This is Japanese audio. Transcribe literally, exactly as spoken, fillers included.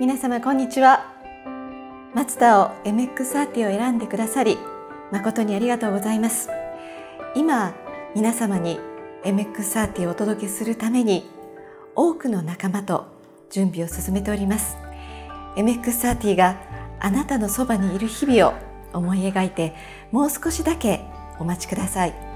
皆様こんにちは。マツダを エムエックスサーティ を選んでくださり誠にありがとうございます。今皆様に エムエックスサーティ をお届けするために多くの仲間と準備を進めております。 エムエックスサーティ があなたのそばにいる日々を思い描いて、もう少しだけお待ちください。